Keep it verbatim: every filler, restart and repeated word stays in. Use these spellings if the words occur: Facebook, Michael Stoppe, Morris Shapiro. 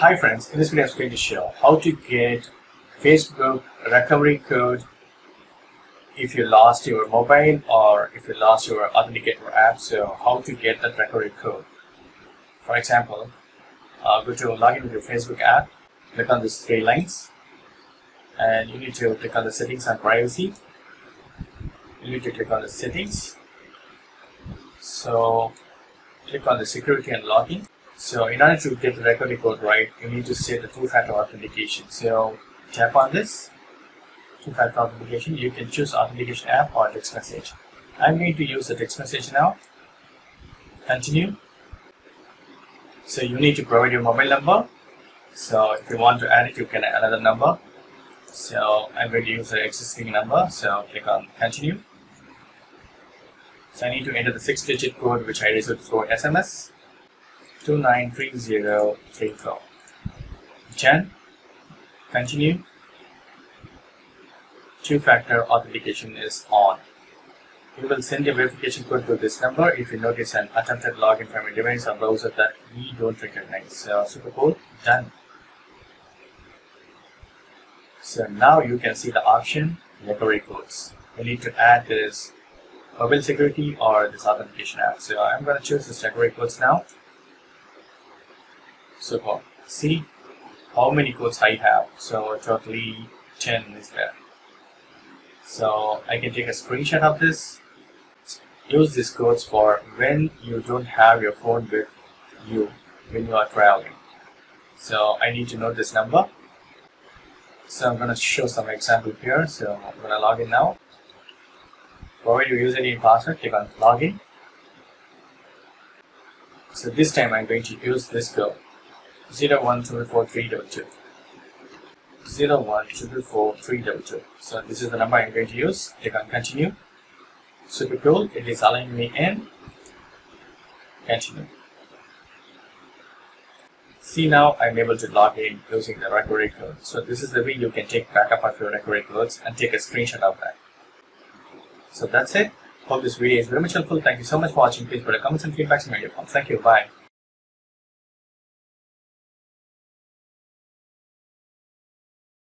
Hi friends, in this video I am going to show how to get Facebook recovery code if you lost your mobile or if you lost your authenticator app. So how to get that recovery code. For example, uh, go to login with your Facebook app, click on these three lines and you need to click on the settings and privacy. You need to click on the settings. So click on the security and login. So in order to get the recovery code right, you need to set the two-factor authentication. So tap on this two-factor authentication. You can choose authentication app or text message. I'm going to use the text message now. Continue. So you need to provide your mobile number. So if you want to add it, you can add another number. So I'm going to use the existing number. So click on continue. So I need to enter the six-digit code which I received through S M S. two nine three zero three four. Then continue. Two-factor authentication is on. You will send a verification code to this number if you notice an attempted login from a device or browser that we don't recognize. So super cool. Done. So now you can see the option recovery codes. You need to add this mobile security or this authentication app. So I'm going to choose this recovery codes now. So see how many codes I have. So totally ten is there. So I can take a screenshot of this. Use these codes for when you don't have your phone with you when you are traveling. So I need to know this number. So I'm going to show some example here. So I'm going to log in now. Provide your username and password. Click on login. So this time I'm going to use this code. zero one two four three double two. zero one two four three double two. So this is the number I'm going to use. Click on continue. Super cool. It is allowing me in. Continue. See, now I'm able to log in using the recovery code. So this is the way you can take backup of your recovery codes and take a screenshot of that. So that's it. Hope this video is very much helpful. Thank you so much for watching. Please put a comment and feedback in my video form. Thank you. Bye.